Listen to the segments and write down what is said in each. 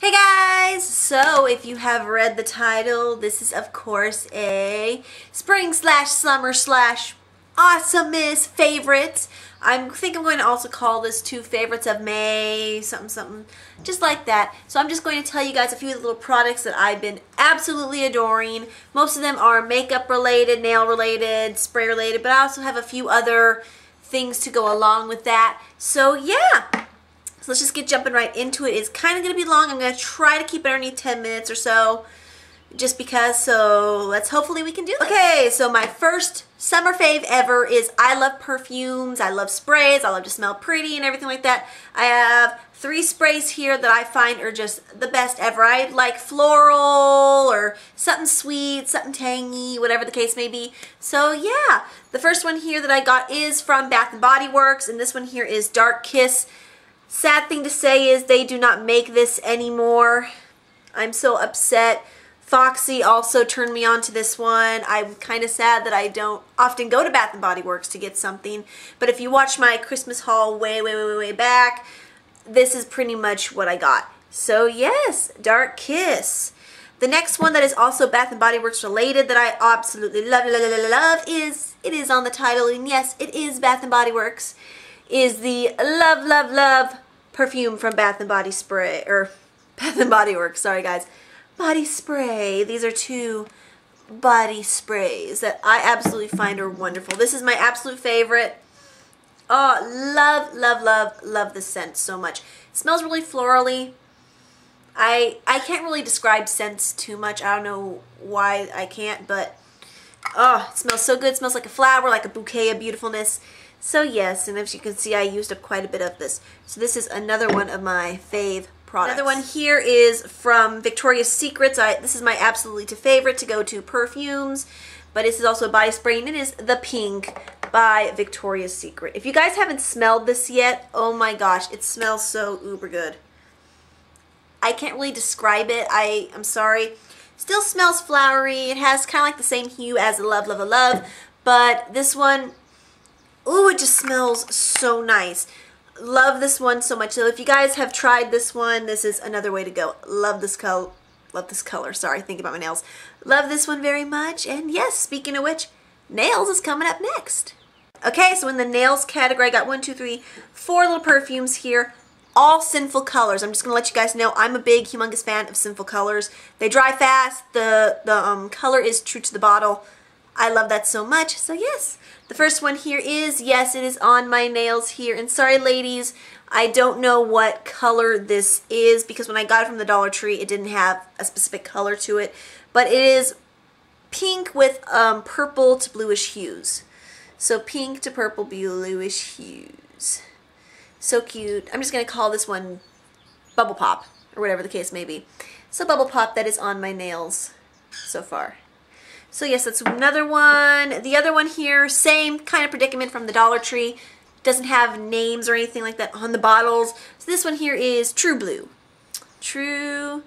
Hey guys! So if you have read the title, this is of course a spring slash summer slash awesomest favorites. I think I'm going to also call this two favorites of May, something something, just like that. So I'm just going to tell you guys a few of the little products that I've been absolutely adoring. Most of them are makeup related, nail related, spray related, but I also have a few other things to go along with that. So yeah! Let's just get jumping right into it. It's kind of going to be long. I'm going to try to keep it underneath 10 minutes or so just because. So let's hopefully we can do it. Okay, so my first summer fave ever is I love perfumes. I love sprays. I love to smell pretty and everything like that. I have three sprays here that I find are just the best ever. I like floral or something sweet, something tangy, whatever the case may be. So yeah, the first one here that I got is from Bath & Body Works, and this one here is Dark Kiss. Sad thing to say is they do not make this anymore. I'm so upset. Foxy also turned me on to this one. I'm kind of sad that I don't often go to Bath & Body Works to get something. But if you watch my Christmas haul way back, this is pretty much what I got. So yes, Dark Kiss. The next one that is also Bath & Body Works related that I absolutely love is, it is on the title, and yes, it is Bath & Body Works, is the love perfume from Bath and Body Spray, or Bath and Body Works, sorry guys, body spray. These are two body sprays that I absolutely find are wonderful. This is my absolute favorite. Oh, love the scent so much. It smells really florally. I can't really describe scents too much. I don't know why I can't, but oh, it smells so good. It smells like a flower, like a bouquet of beautifulness. So yes, and as you can see, I used up quite a bit of this. So this is another one of my fave products. Another one here is from Victoria's Secret. This is my absolutely favorite to go to perfumes, but this is also a body spray, and it is The Pink by Victoria's Secret. If you guys haven't smelled this yet, oh my gosh, it smells so uber good. I can't really describe it. I'm sorry. Still smells flowery. It has kind of like the same hue as the love, but this one, ooh, it just smells so nice. Love this one so much. So if you guys have tried this one, this is another way to go. Love this color. Love this color. Sorry, thinking about my nails. Love this one very much. And yes, speaking of which, nails is coming up next. Okay, so in the nails category, I got 4 little perfumes here. All Sinful Colors. I'm just going to let you guys know I'm a big, humongous fan of Sinful Colors. They dry fast. The color is true to the bottle. I love that so much. So yes, the first one here is, yes, it is on my nails here. And sorry ladies, I don't know what color this is because when I got it from the Dollar Tree, it didn't have a specific color to it. But it is pink with purple to bluish hues. So pink to purple bluish hues. So cute. I'm just going to call this one Bubble Pop or whatever the case may be. So Bubble Pop, that is on my nails so far. So yes, that's another one. The other one here, same kind of predicament from the Dollar Tree. Doesn't have names or anything like that on the bottles. So this one here is True Blue. True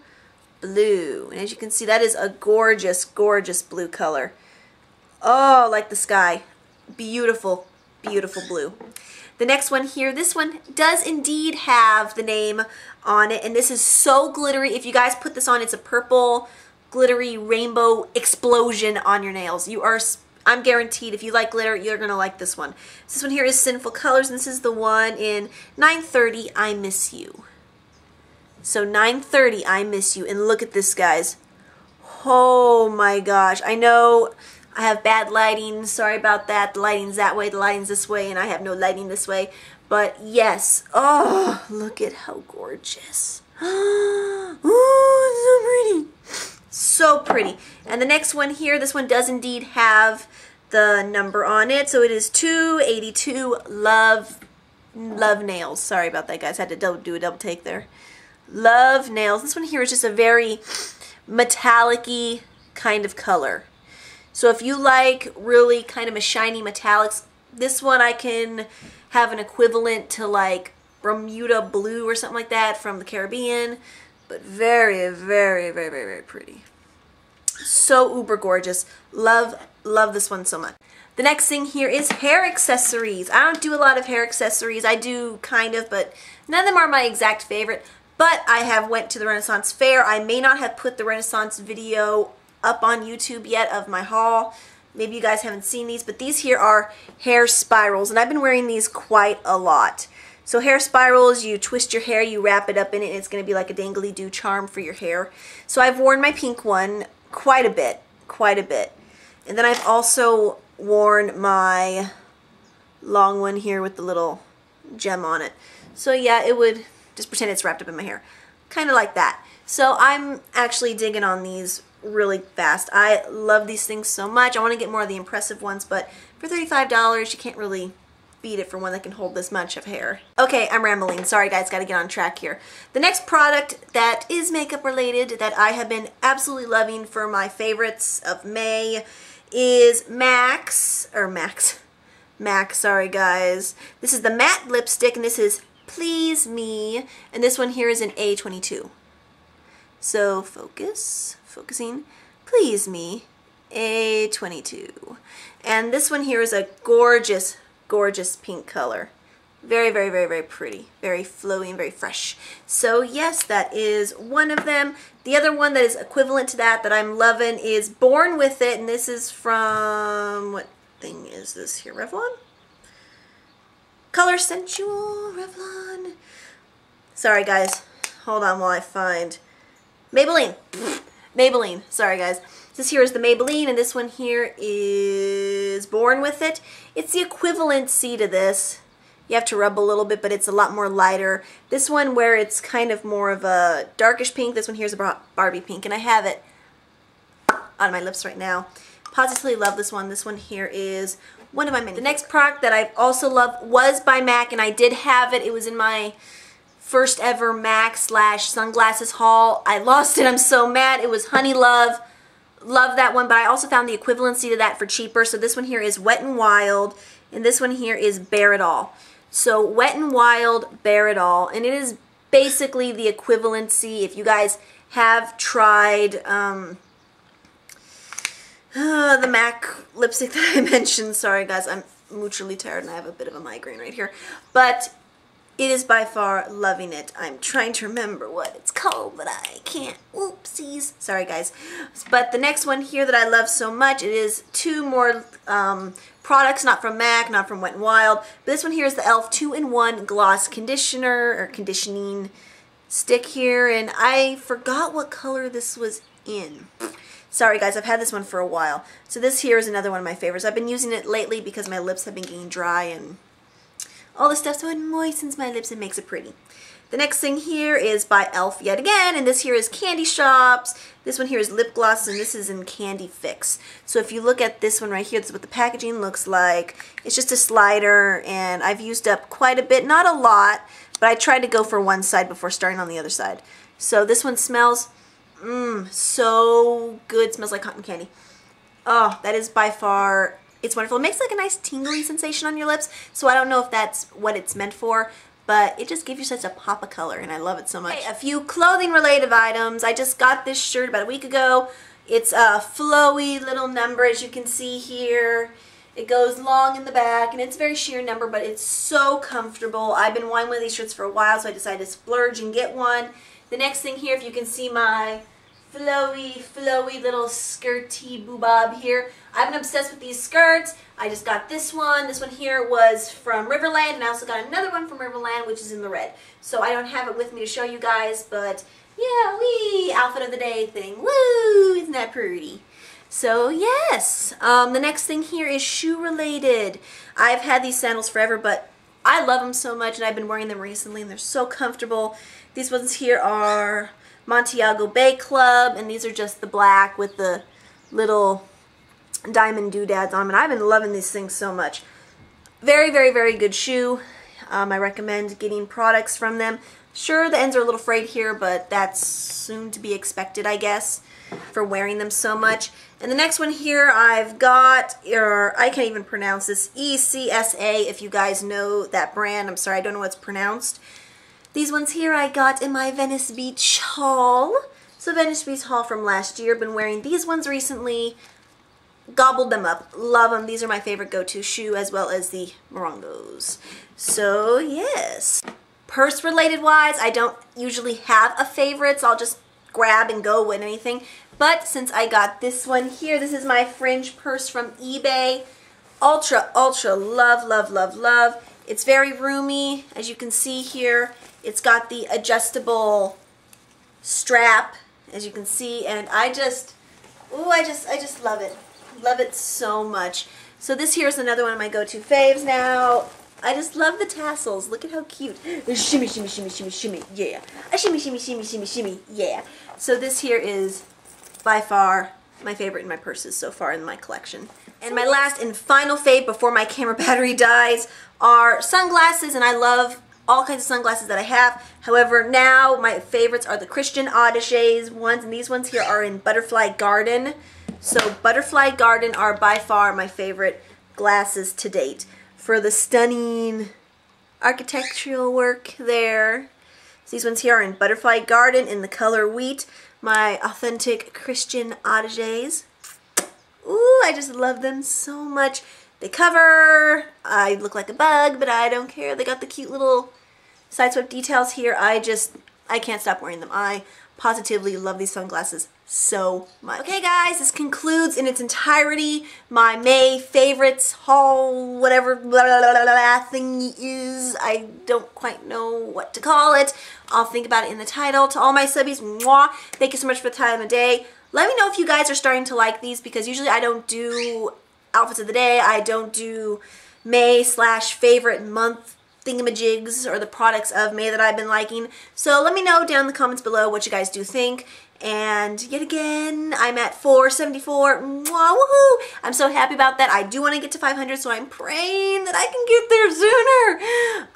Blue. And as you can see, that is a gorgeous, gorgeous blue color. Oh, like the sky. Beautiful, beautiful blue. The next one here, this one does indeed have the name on it. And this is so glittery. If you guys put this on, it's a purple glittery rainbow explosion on your nails. You are, I'm guaranteed, if you like glitter, you're gonna like this one. This one here is Sinful Colors, and this is the one in 930 I Miss You. So 930 I Miss You, and look at this, guys. Oh my gosh, I know I have bad lighting, sorry about that. The lighting's that way, the lighting's this way, and I have no lighting this way, but yes. Oh, look at how gorgeous. Ooh, so pretty. So pretty. And the next one here, this one does indeed have the number on it. So it is 282 Love Nails. Sorry about that, guys. I had to do a double take there. Love Nails. This one here is just a very metallic-y kind of color. So if you like really kind of a shiny metallics, this one I can have an equivalent to like Bermuda Blue or something like that from the Caribbean. But very pretty. So uber gorgeous. Love this one so much. The next thing here is hair accessories. I don't do a lot of hair accessories. I do kind of, but none of them are my exact favorite. But I have went to the Renaissance Fair. I may not have put the Renaissance video up on YouTube yet of my haul. Maybe you guys haven't seen these, but these here are hair spirals, and I've been wearing these quite a lot. So hair spirals, you twist your hair, you wrap it up in it, and it's going to be like a dangly-do charm for your hair. So I've worn my pink one quite a bit. And then I've also worn my long one here with the little gem on it. So yeah, it would just pretend it's wrapped up in my hair. Kind of like that. So I'm actually digging on these really fast. I love these things so much. I want to get more of the impressive ones, but for $35, you can't really beat it for one that can hold this much of hair. Okay, I'm rambling. Sorry guys, gotta get on track here. The next product that is makeup related that I have been absolutely loving for my favorites of May is MAC, sorry guys. This is the matte lipstick, and this is Please Me, and this one here is an A22. So focusing, Please Me, A22. And this one here is a gorgeous, gorgeous pink color. Very, very, very, very pretty. Very flowy and very fresh. So yes, that is one of them. The other one that is equivalent to that I'm loving is Born With It, and this is from, what thing is this here, Revlon? Color Sensual, Revlon. Sorry guys, hold on while I find Maybelline. Maybelline, sorry guys. This here is the Maybelline, and this one here is Born With It. It's the equivalency to this. You have to rub a little bit, but it's a lot more lighter. This one where it's kind of more of a darkish pink. This one here is a Barbie pink, and I have it on my lips right now. Positively love this one. This one here is one of my many. The next product that I've also loved was by MAC, and I did have it. It was in my first ever MAC/sunglasses haul. I lost it. I'm so mad. It was Honey Love. Love that one, but I also found the equivalency to that for cheaper. So this one here is Wet n Wild, and this one here is Bare It All. So Wet n Wild, Bare It All, and it is basically the equivalency. If you guys have tried the MAC lipstick that I mentioned, sorry guys, I'm mutually tired and I have a bit of a migraine right here, but it is by far loving it. I'm trying to remember what it's called, but I can't. Oopsies. Sorry, guys. But the next one here that I love so much, it is two more products, not from MAC, not from Wet n Wild. But this one here is the ELF 2-in-1 Gloss Conditioner or Conditioning Stick here. And I forgot what color this was in. Sorry, guys. I've had this one for a while. So this here is another one of my favorites. I've been using it lately because my lips have been getting dry and all this stuff, so it moistens my lips and makes it pretty. The next thing here is by ELF yet again, and this here is Candy Shops. This one here is lip gloss, and this is in Candy Fix. So if you look at this one right here, this is what the packaging looks like. It's just a slider, and I've used up quite a bit, not a lot, but I tried to go for one side before starting on the other side. So this one smells, so good. Smells like cotton candy. Oh, that is by far, it's wonderful. It makes like a nice tingly sensation on your lips, so I don't know if that's what it's meant for, but it just gives you such a pop of color, and I love it so much. Okay, a few clothing-related items. I just got this shirt about a week ago. It's a flowy little number, as you can see here. It goes long in the back, and it's a very sheer number, but it's so comfortable. I've been wanting one of these shirts for a while, so I decided to splurge and get one. The next thing here, if you can see my flowy little skirty boobob here. I've been obsessed with these skirts. I just got this one. This one here was from Riverland, and I also got another one from Riverland, which is in the red. So I don't have it with me to show you guys, but yeah, wee! Outfit of the day thing. Woo! Isn't that pretty? So yes, the next thing here is shoe related. I've had these sandals forever, but I love them so much, and I've been wearing them recently, and they're so comfortable. These ones here are Montego Bay Club, and these are just the black with the little diamond doodads on them, and I've been loving these things so much. Very, very, very good shoe. I recommend getting products from them. Sure, the ends are a little frayed here, but that's soon to be expected, I guess, for wearing them so much. And the next one here I've got, or I can't even pronounce this, ECSA, if you guys know that brand. I'm sorry, I don't know what's pronounced. These ones here I got in my Venice Beach haul. So Venice Beach haul from last year. Been wearing these ones recently. Gobbled them up. Love them. These are my favorite go-to shoe, as well as the Morongos. So yes. Purse related wise, I don't usually have a favorite, so I'll just grab and go with anything. But since I got this one here, this is my fringe purse from eBay. Ultra, ultra love, love, love, love. It's very roomy, as you can see here. It's got the adjustable strap, as you can see, and I just, ooh, I just love it. Love it so much. So this here is another one of my go-to faves now. I just love the tassels. Look at how cute. Shimmy, shimmy, shimmy, shimmy, shimmy, yeah. A shimmy, shimmy, shimmy, shimmy, shimmy, yeah. So this here is by far my favorite in my purses so far in my collection. And my last and final fave before my camera battery dies are sunglasses, and I love all kinds of sunglasses that I have. However, now my favorites are the Christian Audigier ones, and these ones here are in Butterfly Garden. So Butterfly Garden are by far my favorite glasses to date for the stunning architectural work there. So these ones here are in Butterfly Garden in the color wheat. My authentic Christian Audigier. Ooh, I just love them so much. They cover, I look like a bug, but I don't care. They got the cute little side swept details here. I can't stop wearing them. I positively love these sunglasses so much. Okay guys, this concludes in its entirety my May favorites haul, whatever blah, blah, blah, blah thing is. I don't quite know what to call it. I'll think about it in the title. To all my subbies, mwah, thank you so much for the time of day. Let me know if you guys are starting to like these, because usually I don't do outfits of the day. I don't do May/favorite month thingamajigs or the products of May that I've been liking. So let me know down in the comments below what you guys do think. And yet again, I'm at 474. Mwah, woohoo! I'm so happy about that. I do want to get to 500, so I'm praying that I can get there sooner.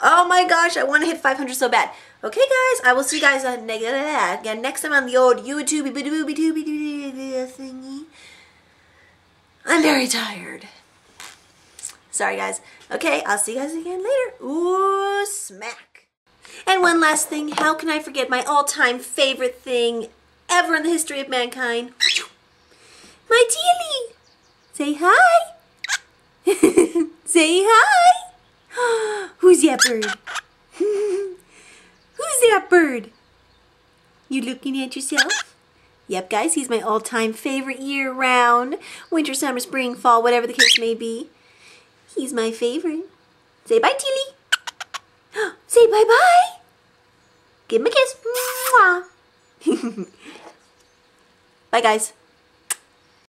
Oh my gosh, I want to hit 500 so bad. Okay guys, I will see you guys again next time on the old YouTube thingy. I'm very tired. Sorry guys. Okay, I'll see you guys again later. Ooh, smack. And one last thing, how can I forget my all-time favorite thing ever in the history of mankind? My Tealy. Say hi. Say hi. Who's that bird? Who's that bird? You looking at yourself? Yep, guys, he's my all-time favorite year-round. Winter, summer, spring, fall, whatever the case may be. He's my favorite. Say bye, Tealy. Say bye-bye. Give him a kiss. Mwah. Bye, guys.